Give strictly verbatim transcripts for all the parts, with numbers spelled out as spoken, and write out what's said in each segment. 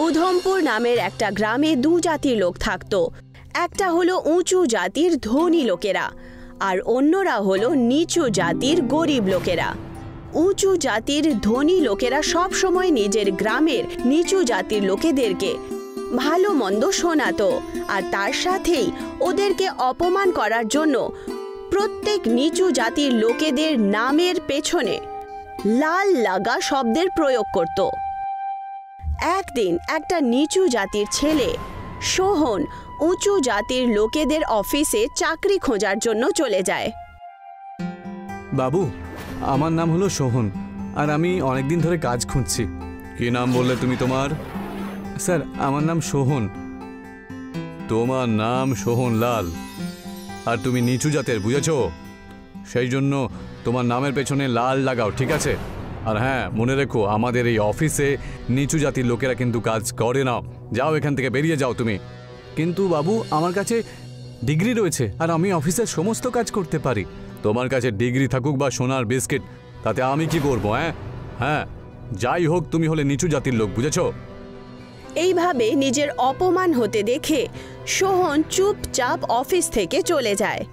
उधमपुर नामेर एकटा ग्रामे दू जातिर लोक थाकतो। एकटा हलो उंचू जातिर धनी लोकेरा और अन्यरा हलो नीचू जातिर गरीब लोकेरा। उंचू जातिर धनी लोकेरा सब समय निजेर ग्रामेर नीचू जातिर लोकेदेरके भालो मंदो शोनातो और तार साथेई ओदेरके अपमान करार जोन्नो प्रत्येक नीचू जातिर लोकेदेर नामेर पेछने लाल लागा शब्देर प्रयोग करतो। एक दिन एक नीचू जातिर छेले सोहन उंचू जातिर लोकेदेर अफिसे चाकरी खोजार जोन्नो चले जाए। बाबू आमार नाम हलो सोहन और आमी अनेक दिन धरे काज खुंजछि। कि नाम बोलले तुमी तोमार? सर आमार नाम सोहन। तोमार नाम सोहन लाल और तुमी नीचू जातेर बुझेछो, सेई जोन्नो तोमार नामेर पेछने लाल लागाओ, ठीक आछे? और हाँ मने रेखो आमादेर एई अफिसे नीचू जातिर लोकेरा किन्तु काज करे ना। जाओ एखान थेके बेरिये जाओ तुमी। किन्तु बाबू आमार काछे डिग्री रयेछे आर आमी अफिसेर समस्त काज करते पारी। तोमार काछे डिग्री थाकुक बा सोनार बिस्किट ताते आमी कि करबो? हाँ हाँ जाई होक तुमी होले नीचू जातिर लोक, बुझेछो? एइभाबे निजेर अपमान होते देखे सोहन चुपचाप अफिस थेके चले जाए।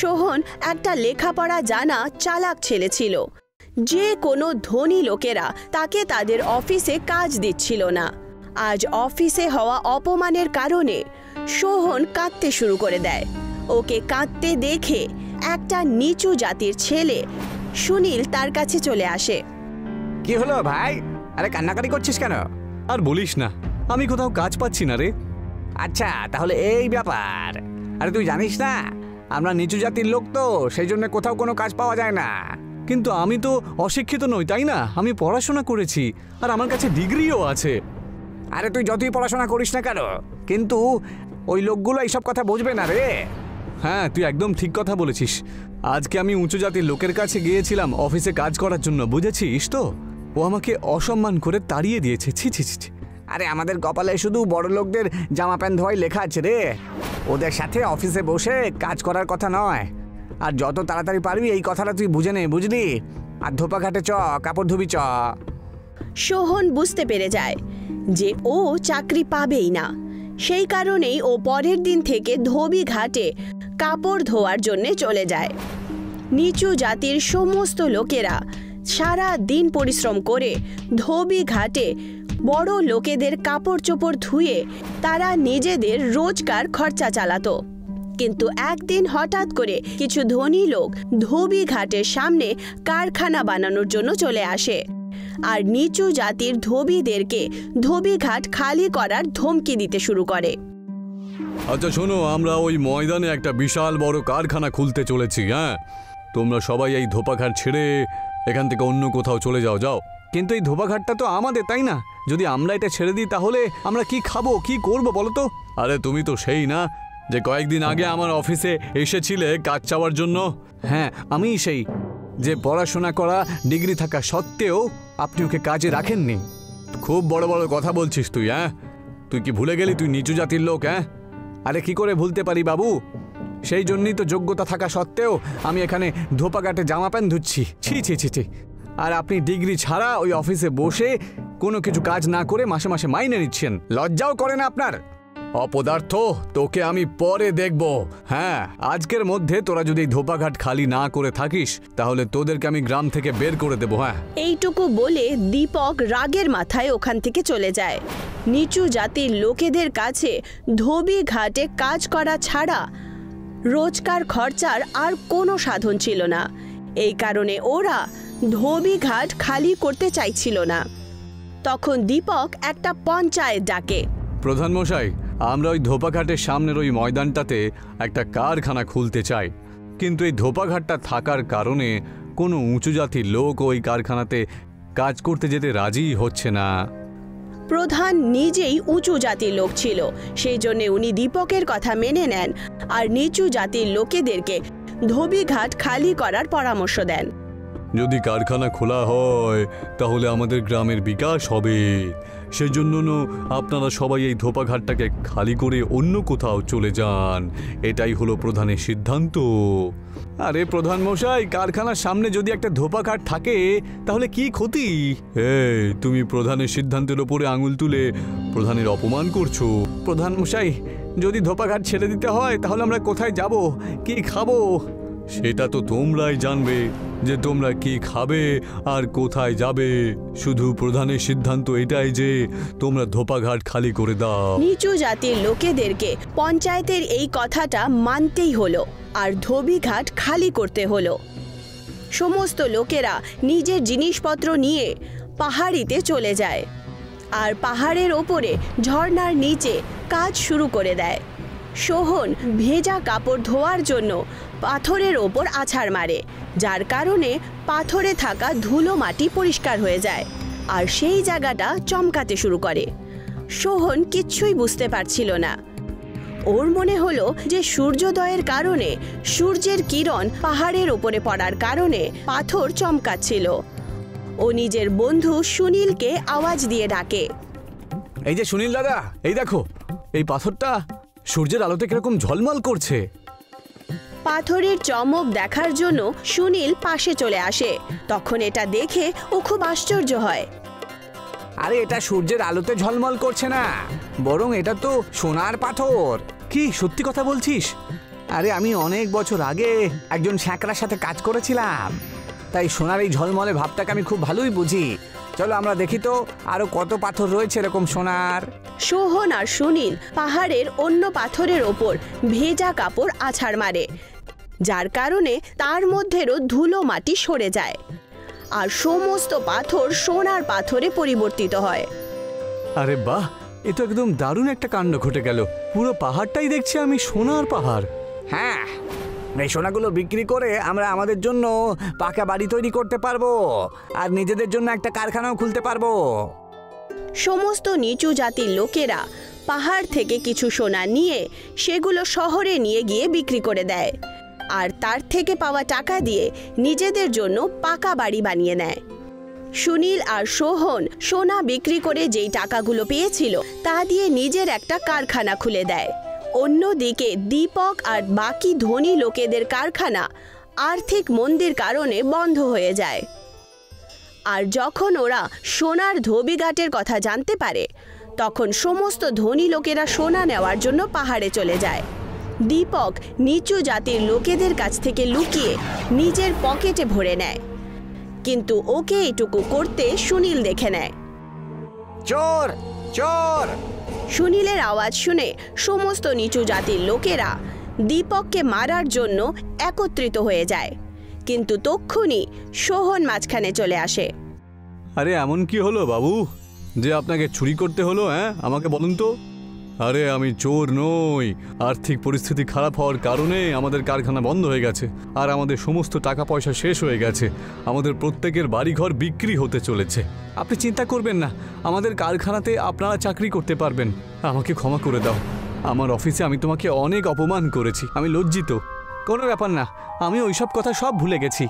सोहन एकटा लेखापड़ा जाना चालाक छेले छिलो। जे कोनो धनी लोकेरा ताके तादेर अफिसे काज दिच्छिलो ना। आज अफिसे हवा अपमानेर कारणे सोहन कांदते शुरू करे देय। ओके कांदते देखे एकटा नीचू जातिर छेले सुनील तार काछे चले आसे। कि हलो भाई, अरे कान्नाकाटी करछिस केनो? आर बोलिस ना, आमी कोथाओ काज पाচ্ছি না रे। আচ্ছা তাহলে এই ব্যাপার। আরে তুই জানিস না আমরা নিচু জাতির লোক তো সেইজন্য কোথাও কোনো কাজ পাওয়া যায় না। কিন্তু আমি তো অশিক্ষিত নই তাই না, আমি পড়াশোনা করেছি আর আমার কাছে ডিগ্রিও আছে। আরে তুই যতই পড়াশোনা করিস না কেন কিন্তু ওই লোকগুলো এইসব কথা বুঝবে না রে। হ্যাঁ তুই একদম ঠিক কথা বলেছিস। আজকে আমি উঁচু জাতির লোকের কাছে গিয়েছিলাম অফিসে কাজ করার জন্য, বুঝেছিস তো? वो आमाके असम्मान करे ताड़िये दिएछे। छी छी छी। अरे आमादेर कपाले शुधु बड़ो लोकदेर जामा पैंट धोई लेखा आछे रे। ओदेर साथे अफिसे बसे काज करार कथा नय। आर जतो ताड़ाताड़ी पारबि एई कथाटा तुई बुझे ने, बुझलि? आर धोपाघाटे च, कापड़ धुबि च। सोहन बुझते पेरे जाय जे ओ चाकरी पाबेई ना। सेई कारणेई ओ परेर दिन थेके धोबी घाटे कापड़ धोआर जोन्नो चले जाय। नीचू जातिर समस्त लोकेरा सारा दिन परिश्रम करे धोबी घाटे बड़ो लोकेदेर कापड़ चोपड़ धुए तारा निजेदेर रोजगार खर्चा चालातो। किन्तु एक दिन हठात् करे किछु धनी लोक धोबी घाटेर सामने कारखाना बानानोर जोन्नो चले आसे आर नीचू जातिर धोबीदेरके धोबी घाट खाली करार धमकी दिते शुरू करे। अच्छा शोनो, आमरा ओई मयदाने एकटा विशाल बड़ कारखाना खुलते चलेछि। हाँ तोमरा सबाई एई धोपाघाट छेड़े এখান থেকে অন্য কোথাও চলে যাও, যাও। কিন্তু এই ধোবাঘাটটা তো আমাদের তাই না, যদি আমরা এটা ছেড়ে দিই তাহলে আমরা কি খাবো কি করব বলো তো? আরে তুমি তো সেই না যে কয়েকদিন আগে আমার অফিসে এসেছিলে কাজ চাওয়ার জন্য। হ্যাঁ আমি সেই যে পড়াশোনা করা ডিগ্রি থাকা সত্ত্বেও আপনি ওকে কাজে রাখেননি। খুব বড় বড় কথা বলছিস তুই। হ্যাঁ তুই কি ভুলে গেলি তুই নিচু জাতির লোক? হ্যাঁ আরে কি করে ভুলতে পারি বাবু, সেই জন্যই তো যোগ্যতা থাকা সত্ত্বেও আমি এখানে ধোপাঘাটে জামা প্যান্ট ধুচ্ছি। ছি ছি ছি ছি। আর আপনি ডিগ্রি ছাড়া ওই অফিসে বসে কোনো কিছু কাজ না করে মাসে মাসে মাইনে নিচ্ছেন, লজ্জাও করে না আপনার? অপদার্থ, তোকে আমি পরে দেখব। হ্যাঁ আজকের মধ্যে তোরা যদি ধোপাঘাট খালি না করে থাকিস তাহলে তোদেরকে আমি গ্রাম থেকে বের করে দেব। হ্যাঁ এইটুকু বলে দীপক রাগের মাথায় ওখান থেকে চলে যায়। নিচু জাতির লোকেদের কাছে ধোবি ঘাটে কাজ করা ছাড়া रोजगार खर्चार आर कोनो साधन छिलो ना। एई कारणे ओरा धोबी घाट खाली करते चाइछिलो ना। तखन दीपक एकटा पंचायत डाके। प्रधान मशाई आमरा ओई धोपाघाटेर सामनेर ओई मयदानटाते एकटा कारखाना खुलते चाइ, किन्तु एई धोपाघाटटा थाकार कारणे कोनो उंचू जातिर लोक ओई कारखानाते काज करते जेते राजी होच्छे ना। প্রধান নিজেই উঁচু জাতির লোক ছিল, সেই জন্য উনি দীপকের কথা মেনে নেন আর নিচু জাতির লোকেদেরকে ধোবিঘাট খালি করার পরামর্শ দেন। যদি কারখানা খোলা হয় তাহলে আমাদের গ্রামের বিকাশ হবে। সেজন্য আপনারা সবাই এই ধোপাঘাটটাকে খালি করে অন্য কোথাও চলে যান, এটাই হলো প্রধানের সিদ্ধান্ত। আরে প্রধান মশাই, কারখানার সামনে যদি একটা ধোপাঘাট থাকে তাহলে কি ক্ষতি? এই তুমি প্রধানের সিদ্ধান্তের ওপরে আঙুল তুলে প্রধানের অপমান করছো। প্রধান মশাই, যদি ধোপাঘাট ছেড়ে দিতে হয় তাহলে আমরা কোথায় যাব, কি খাবো? সেটা তো তোমরাই জানবে যে তোমরা কি খাবে আর কোথায় যাবে। শুধু প্রধানের সিদ্ধান্ত এটাই যে তোমরা ধোপাঘাট খালি করে দাও। নিচু জাতির লোকেদেরকে পঞ্চায়েতের এই কথাটা মানতেই হলো আর ধোবিঘাট খালি করতে হলো। সমস্ত লোকেরা নিজের জিনিসপত্র নিয়ে পাহাড়িতে চলে যায় আর পাহাড়ের ওপরে ঝর্ণার নিচে কাজ শুরু করে দেয়। সোহন ভেজা কাপড় ধোয়ার জন্য পাথরের ওপর আছাড় মারে, যার কারণে পাথরে থাকা ধুলো মাটি পরিষ্কার হয়ে যায় আর সেই জায়গাটা চমকাতে শুরু করে। সোহন কিচ্ছুই বুঝতে পারছিল না। ওর মনে হলো যে সূর্যোদয়ের কারণে সূর্যের কিরণ পাহাড়ের ওপরে পড়ার কারণে পাথর চমকাচ্ছিল। ও নিজের বন্ধু সুনীলকে আওয়াজ দিয়ে ডাকে, এই যে সুনীল দাদা, এই দেখো এই পাথরটা সূর্যের আলোতে কিরকম ঝলমল করছে। পাথরের চমক দেখার জন্য সুনীল পাশে চলে আসে। তখন এটা দেখে ও খুব আশ্চর্য হয়। আরে এটা সূর্যের আলোতে ঝলমল করছে না, বরং এটা তো সোনার পাথর। কি সত্যি কথা বলছিস? আরে আমি অনেক বছর আগে একজন স্যাঁকড়ার সাথে কাজ করেছিলাম, তাই সোনার এই ঝলমলে ভাবটাকে আমি খুব ভালোই বুঝি। চলো আমরা দেখি তো আরো কত পাথর রয়েছে এরকম সোনার। সোহন আর সুনীল পাহাড়ের অন্য পাথরের ওপর ভেজা কাপড় আছাড় মারে, যার কারণে তার মধ্যেরও ধুলো মাটি সরে যায় আর সমস্ত পাথর সোনার পাথরে পরিবর্তিত হয়। আরে বাহ, এ তো একদম দারুণ একটা কাণ্ড ঘটে গেল। পুরো পাহাড়টাই দেখছি আমি সোনার পাহাড়। হ্যাঁ, এই সোনাগুলো বিক্রি করে আমরা আমাদের জন্য পাকা বাড়ি তৈরি করতে পারবো আর নিজেদের জন্য একটা কারখানাও খুলতে পারবো। সমস্ত নিচু জাতির লোকেরা পাহাড় থেকে কিছু সোনা নিয়ে সেগুলো শহরে নিয়ে গিয়ে বিক্রি করে দেয় আর তার থেকে পাওয়া টাকা দিয়ে নিজেদের জন্য পাকা বাড়ি বানিয়ে নেয়। সুনীল আর সোহন সোনা বিক্রি করে যেই টাকাগুলো পেয়েছিল তা দিয়ে নিজের একটা কারখানা খুলে দেয়। অন্যদিকে দীপক আর বাকি ধনী লোকেদের কারখানা আর্থিক মন্দির কারণে বন্ধ হয়ে যায়। আর যখন ওরা সোনার ধোবিঘাটের কথা জানতে পারে তখন সমস্ত ধনী লোকেরা সোনা নেওয়ার জন্য পাহাড়ে চলে যায়। দীপক নিচু জাতির লোকেদের কাছ থেকে লুকিয়ে নিজের পকেটে ভরে নেয়, কিন্তু ওকে এটুকু করতে সুনীল দেখে নেয়। চোর চোর! সুনীলের আওয়াজ শুনে সমস্ত নিচু জাতির লোকেরা দীপককে মারার জন্য একত্রিত হয়ে যায়, কিন্তু তক্ষুনি সোহন মাঝখানে চলে আসে। আরে এমন কি হলো বাবু যে আপনাকে চুরি করতে হলো? হ্যাঁ, আমাকে বলুন তো। আরে আমি চোর নই, আর্থিক পরিস্থিতি খারাপ হওয়ার কারণে আমাদের কারখানা বন্ধ হয়ে গেছে আর আমাদের সমস্ত টাকা পয়সা শেষ হয়ে গেছে। আমাদের প্রত্যেকের বাড়িঘর বিক্রি হতে চলেছে। আপনি চিন্তা করবেন না, আমাদের কারখানাতে আপনারা চাকরি করতে পারবেন। আমাকে ক্ষমা করে দাও, আমার অফিসে আমি তোমাকে অনেক অপমান করেছি, আমি লজ্জিত। কোনো ব্যাপার না, আমি ওইসব কথা সব ভুলে গেছি।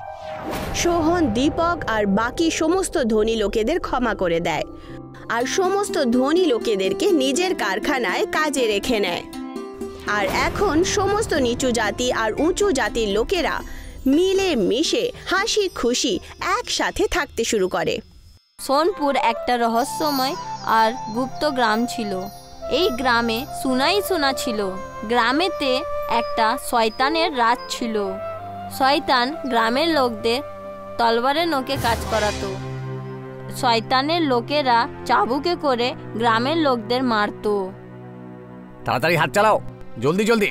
সোহন দীপক আর বাকি সমস্ত ধনী লোকেদের ক্ষমা করে দেয় আর সমস্ত ধনী লোকেদেরকে নিজের কারখানায় কাজে রেখে নেয়। আর এখন সমস্ত নিচু জাতি আর উঁচু জাতির লোকেরা মিলে মিশে হাসি খুশি একসাথে থাকতে শুরু করে। সোনপুর একটা রহস্যময় আর গুপ্ত গ্রাম ছিল। এই গ্রামে সোনাই সোনা ছিল। গ্রামেতে একটা শয়তানের রাজ ছিল। শয়তান গ্রামের লোকদের তলোয়ারে নোকে কাজ করাতো। শয়তানের লোকেরা চাবুকে করে গ্রামের লোকদের মারতো। তাড়াতাড়ি হাত চালাও, জলদি জলদি,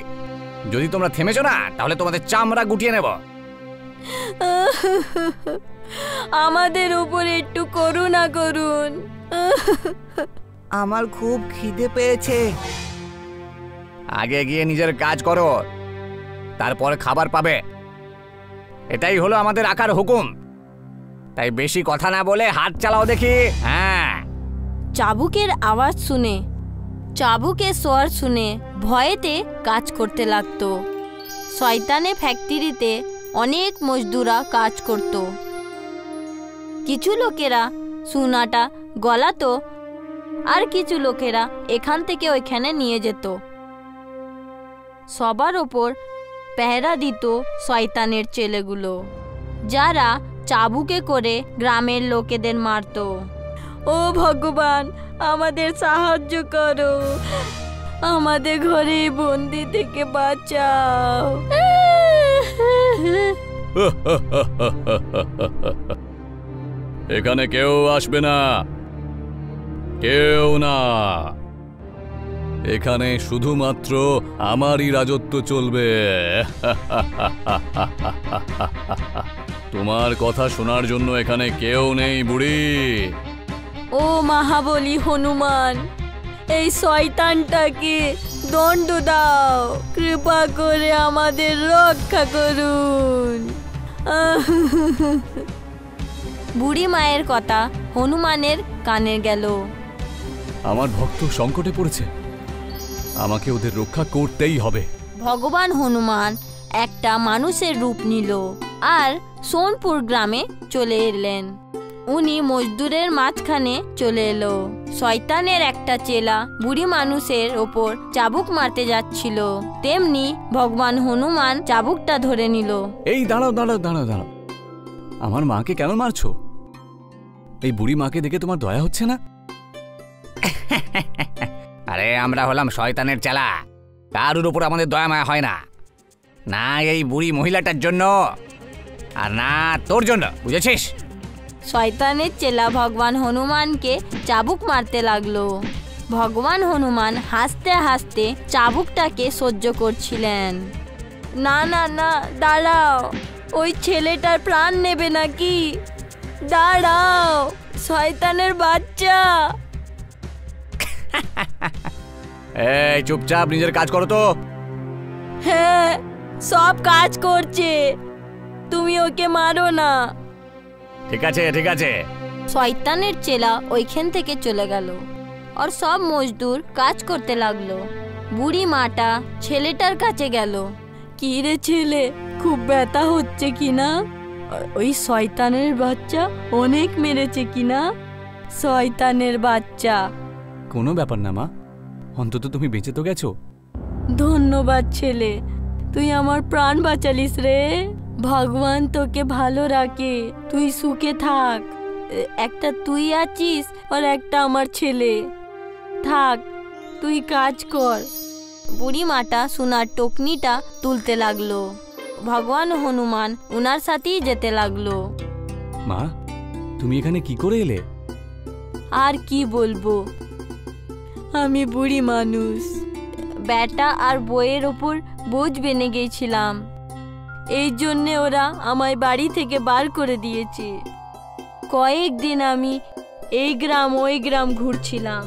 যদি তোমরা থেমেছো না তাহলে তোমাদের চামড়া গুটিয়ে নেব। আমাদের উপর একটু করুণা করুন, আমার খুব খিদে পেয়েছে। আগে গিয়ে নিজের কাজ করো, তারপর খাবার পাবে, এটাই হলো আমাদের আকার হুকুম। তাই বেশি কথা না বলে হাত চালাও দেখি। হ্যাঁ, চাবুকের আওয়াজ শুনে, চাবুকের স্বর শুনে ভয়েতে কাজ করতে লাগতো। শয়তানে ফ্যাক্টরিতে অনেক মজদুরা কাজ করত। কিছু লোকেরা সোনাটা গলাতো আর কিছু লোকেরা এখান থেকে ওইখানে নিয়ে যেত। সবার ওপর পেহরা দিত শয়তানের ছেলেগুলো যারা চাবুকে করে গ্রামের লোকেদের মারতো। ও ভগবান আমাদের সাহায্য করো, আমাদের ঘরে বন্দি থেকে বাঁচাও। এখানে কেউ আসবে না, কেউ না। এখানে শুধুমাত্র আমারই রাজত্ব চলবে। তোমার কথা শোনার জন্য এখানে কেউ নেই বুড়ি। ও মহাবলী হনুমান, এই শয়তানটাকে দণ্ড দাও, কৃপা করে আমাদের রক্ষা করুন। বুড়ি মায়ের কথা হনুমানের কানে গেল। আমার ভক্ত সংকটে পড়েছে, আমাকে ওদের রক্ষা করতেই হবে। ভগবান হনুমান একটা মানুষের রূপ নিল আর সোনপুর গ্রামে চলে এলেন। উনি মজদুরের মাঝখানে চলে এলো। শয়তানের একটা চেলা বুড়ি মানুষের ওপর চাবুক মারতে যাচ্ছিল, তেমনি ভগবান হনুমান চাবুকটা ধরে নিল। এই দাঁড়াও দাঁড়াও দাঁড়াও দাঁড়াও, আমার মাকে কেন মারছো? এই বুড়ি মাকে দেখে তোমার দয়া হচ্ছে না? আরে আমরা হলাম শয়তানের চেলা, কারুর উপর আমাদের দয়া মায়া হয় না, না এই বুড়ি মহিলাটার জন্য আর না তোর জন্য, বুঝেছিস? শয়তানের চেলা ভগবান হনুমানকে চাবুক মারতে লাগলো। ভগবান হনুমান হাসতে হাসতে চাবুকটাকে সহ্য করছিলেন। না না না দাঁড়াও, ওই ছেলেটার প্রাণ নেবে নাকি? দাঁড়াও শয়তানের বাচ্চা। এই চুপচাপ নিজের কাজ করো তো। হ্যাঁ সব কাজ করছে, তুমি ওকে মারো না। ঠিক আছে ঠিক আছে। শয়তানের চেলা ওইখান থেকে চলে গেল আর সব মজদুর কাজ করতে লাগলো। বুড়ি মাটা ছেলেটার কাছে গেল। কি রে ছেলে, খুব ব্যথা হচ্ছে কিনা? ওই শয়তানের বাচ্চা অনেক মেরেছে কিনা? শয়তানের বাচ্চা। কোনো ব্যাপার না মা, অন্তত তুমি বেঁচে তো গেছো। ধন্যবাদ ছেলে, তুই আমার প্রাণ বাঁচালিস রে। ভগবান তোকে ভালো রাখে, তুই সুখে থাক। একটা তুই আছিস আর একটা আমার ছেলে। থাক তুই কাজ কর। বুড়ি মাটা সোনার টোকনিটা তুলতে লাগলো। ভগবান হনুমান ওনার সাথেই যেতে লাগলো। মা তুমি এখানে কি করে এলে? আর কি বলবো, আমি বুড়ি মানুষ, বেটা আর বউয়ের ওপর বোঝ বেনে গেছিলাম, এই জন্যে ওরা আমায় বাড়ি থেকে বার করে দিয়েছে। কয়েকদিন আমি এই গ্রাম ওই গ্রাম ঘুরছিলাম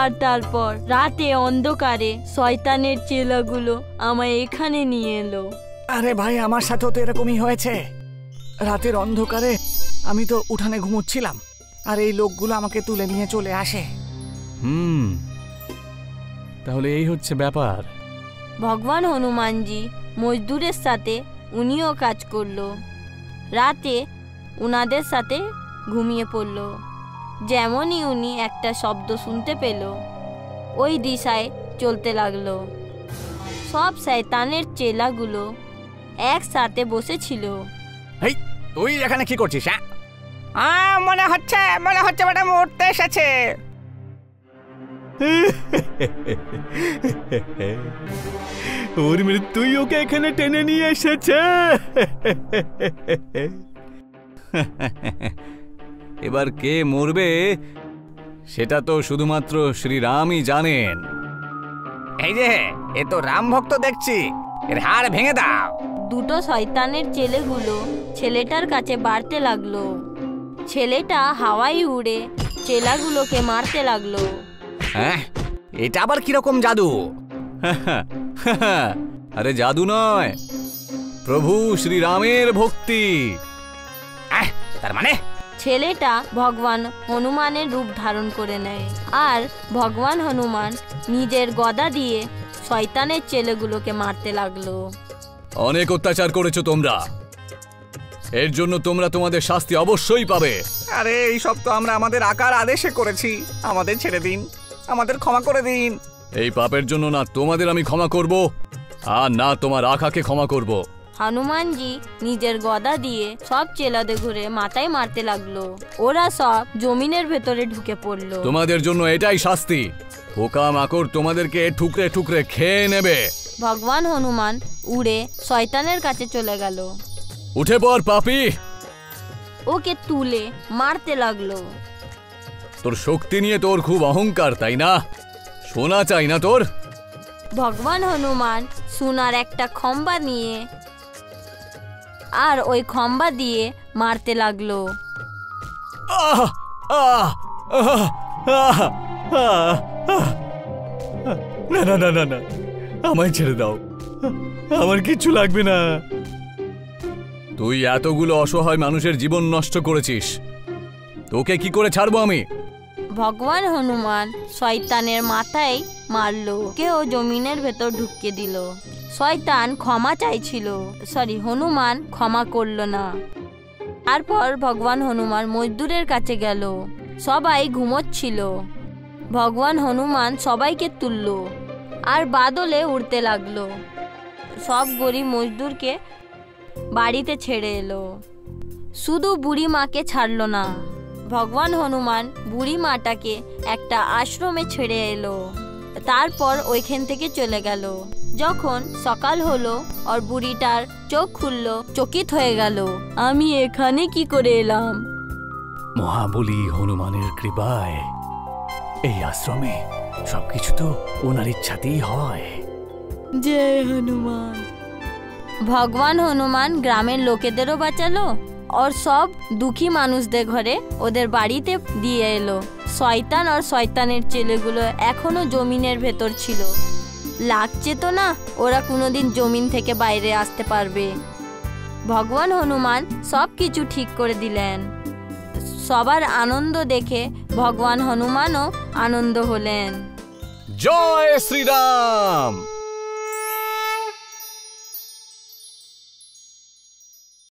আর তারপর রাতে অন্ধকারে শয়তানের চেলাগুলো আমায় এখানে নিয়ে এলো। আরে ভাই আমার সাথেও তো এরকমই হয়েছে। রাতের অন্ধকারে আমি তো উঠানে ঘুমোচ্ছিলাম আর এই লোকগুলো আমাকে তুলে নিয়ে চলে আসে। হুম, তাহলে এই হচ্ছে ব্যাপার। ভগবান হনুমানজি মজদুরের সাথে উনিও কাজ করলো। রাতে উনাদের সাথে ঘুমিয়ে পড়ল। যেমনই উনি একটা শব্দ শুনতে পেল, ওই দিশায় চলতে লাগলো। সব শয়তানের চেলাগুলো একসাথে বসেছিল। এই তুই এখানে কি করছিস? হ্যাঁ মনে হচ্ছে মনে হচ্ছে বেটা মরতে এসেছে। ওর মৃত্যুই ওকে এখানে টেনে নিয়ে এসেছে। এবার কে মরবে সেটা তো শুধুমাত্র শ্রীরামই জানেন। এই যে এ তো রাম ভক্ত দেখছি, এর হাড় ভেঙে দাও। দুটো শয়তানের ছেলেগুলো ছেলেটার কাছে বাড়তে লাগলো। ছেলেটা হাওয়ায় উড়ে চেলাগুলোকে মারতে লাগলো। হ্যাঁ এটা আবার কিরকম জাদু? আরে জাদু নয়, প্রভু শ্রীরামের ভক্তি। তার মানে ছেলেটা ভগবান হনুমানের রূপ ধারণ করে নেয় আর ভগবান হনুমান নিজের গদা দিয়ে শয়তানের ছেলেগুলোকে মারতে লাগলো। অনেক অত্যাচার করেছো তোমরা, एर जोन्नो तुमरा तुम्हादेर शास्ति अवश्यई पाबे। अरे एई सब तो आमरा आमादेर आकार आदेशे करेछि, आमादेर छेड़े दिन, आमादेर क्षमा करे दिन। एई पापेर जोन्नो ना तुम्हादेर आमी क्षमा करबो आर ना तोमार आखाके क्षमा करबो। हनुमान जी निजेर गदा दिए सब चेलादे घुरे माथाय मारते लागलो, ओरा सब जमिनेर भेतरे ढुके पड़लो। तुम्हादेर जोन्नो एटाई शास्ति, पोका माकड़ तुम्हादेरके ठुकरे ठुकरे खेये नेबे। भगवान हनुमान उड़े शयतानेर काछे चले गेलो। उठे पड़ पापी, ओके तुले मारते लागलो। तोर शक्ति निये तोर खूब अहंकार ताई ना, सोना चाई ना तोर। भगवान हनुमान सोनार एकटा खम्बा निये आर ओई खम्बा दिये मारते लागलो। आह आह आह आह आह, ना ना ना ना ना, आमाय छेड़े दाओ, आमार किछु लागबे ना। তুই এতগুলো অসহায় মানুষের জীবন নষ্ট করেছিস, তোকে কি করে ছাড়বো আমি? ভগবান হনুমান শয়তানের মাথায় মারলো, কেউ জমিনের ভেতর ঢুকিয়ে দিল। শয়তান ক্ষমা চাইছিল, সরি হনুমান ক্ষমা করলো না। তারপর ভগবান হনুমান মজদুরের কাছে গেল, সবাই ঘুমোচ্ছিল। ভগবান হনুমান সবাইকে তুললো আর বাদলে উড়তে লাগলো। সব গরিব মজদুরকে বাড়িতে ছেড়ে এলো, শুধু বুড়ি মাকে ছাড়লো না। ভগবান হনুমান বুড়ি মাটাকে একটা আশ্রমে ছেড়ে এলো, তারপর ওইখান থেকে চলে গেল। যখন সকাল হলো আর বুড়িটার চোখ খুললো, চকিত হয়ে গেল, আমি এখানে কি করে এলাম? মহাবলী হনুমানের কৃপায় এই আশ্রমে সবকিছু তো ওনার ইচ্ছাতেই হয়। জয় হনুমান। भगवान हनुमान ग्रामेर लोकेदेरो बाँचालो और सब दुखी मानुषदेर घरे ओदेर बाड़ीते दिये एलो। शयतान और शयतानेर चेलेगुलो एखोनो जमिनेर भेतर छिलो, लागछे तो ना ओरा कोनोदिन जमिन थेके बाइरे आसते पारबे। भगवान हनुमान सब किछु ठीक करे दिलेन। सबार आनंद देखे भगवान हनुमानो आनंद होलेन। जय श्रीराम।